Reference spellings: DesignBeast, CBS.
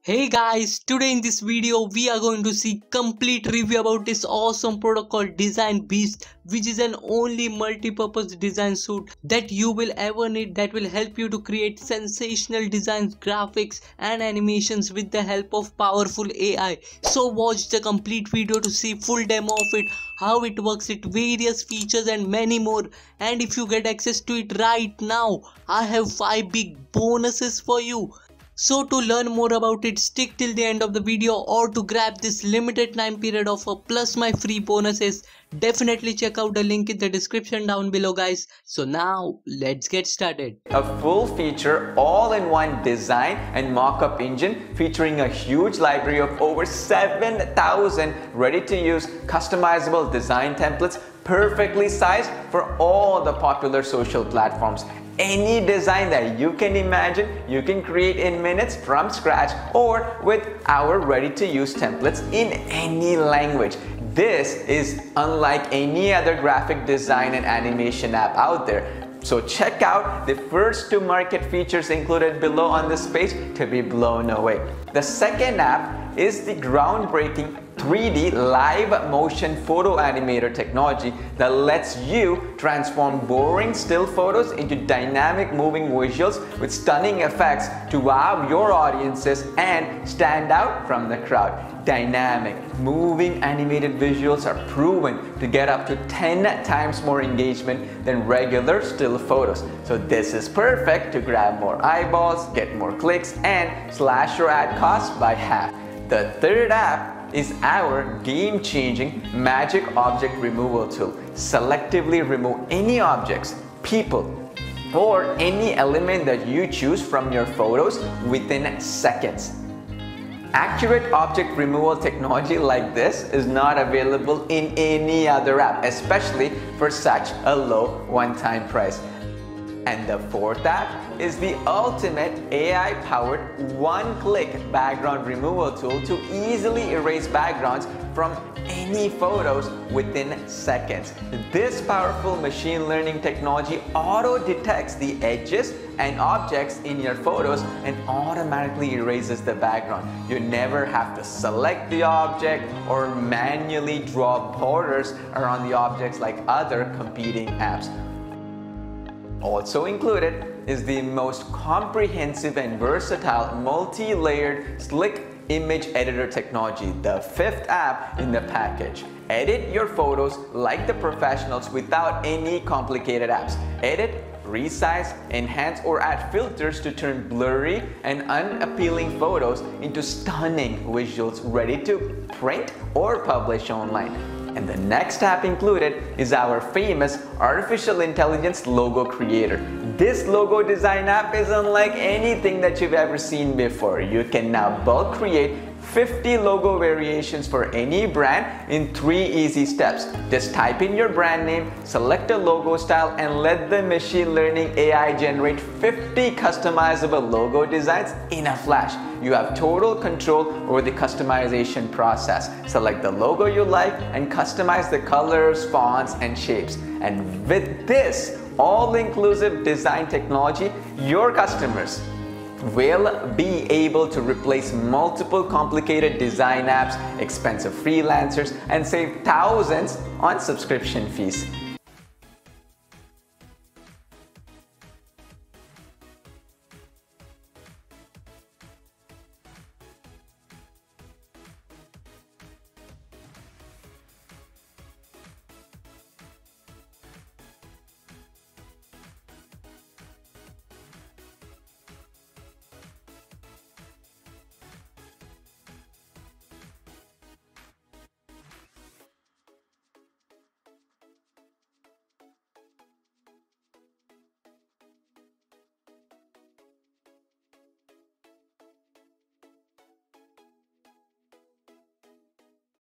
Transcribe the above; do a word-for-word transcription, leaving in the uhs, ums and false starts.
Hey guys, today in this video we are going to see complete review about this awesome product called DesignBeast, which is an only multi-purpose design suite that you will ever need, that will help you to create sensational designs, graphics and animations with the help of powerful A I. So watch the complete video to see full demo of it, how it works, it various features and many more. And if you get access to it right now, I have five big bonuses for you. So to learn more about it, stick till the end of the video, or to grab this limited time period offer plus my free bonuses, definitely check out the link in the description down below guys. So now let's get started. A full feature all-in-one design and mock-up engine featuring a huge library of over seven thousand ready-to-use customizable design templates perfectly sized for all the popular social platforms. Any design that you can imagine, you can create in minutes from scratch or with our ready-to-use templates in any language. This is unlike any other graphic design and animation app out there. So check out the first two market features included below on this page to be blown away. The second app is the groundbreaking three D live motion photo animator technology that lets you transform boring still photos into dynamic moving visuals with stunning effects to wow your audiences and stand out from the crowd. Dynamic, moving animated visuals are proven to get up to ten times more engagement than regular still photos. So this is perfect to grab more eyeballs, get more clicks, and slash your ad cost by half. The third app is our game-changing magic object removal tool. Selectively remove any objects, people, or any element that you choose from your photos within seconds. Accurate object removal technology like this is not available in any other app, especially for such a low one-time price. And the fourth app is the ultimate A I-powered one-click background removal tool to easily erase backgrounds from any photos within seconds. This powerful machine learning technology auto-detects the edges and objects in your photos and automatically erases the background. You never have to select the object or manually draw borders around the objects like other competing apps. Also included is the most comprehensive and versatile multi-layered slick image editor technology, the fifth app in the package. Edit your photos like the professionals without any complicated apps. Edit, resize, enhance, or add filters to turn blurry and unappealing photos into stunning visuals ready to print or publish online. And the next app included is our famous artificial intelligence logo creator. This logo design app is unlike anything that you've ever seen before. You can now bulk create fifty logo variations for any brand in three easy steps. Just type in your brand name, select a logo style, and let the machine learning A I generate fifty customizable logo designs in a flash. You have total control over the customization process. Select the logo you like and customize the colors, fonts, and shapes. And with this all-inclusive design technology, your customers will be able to replace multiple complicated design apps, expensive freelancers, and save thousands on subscription fees.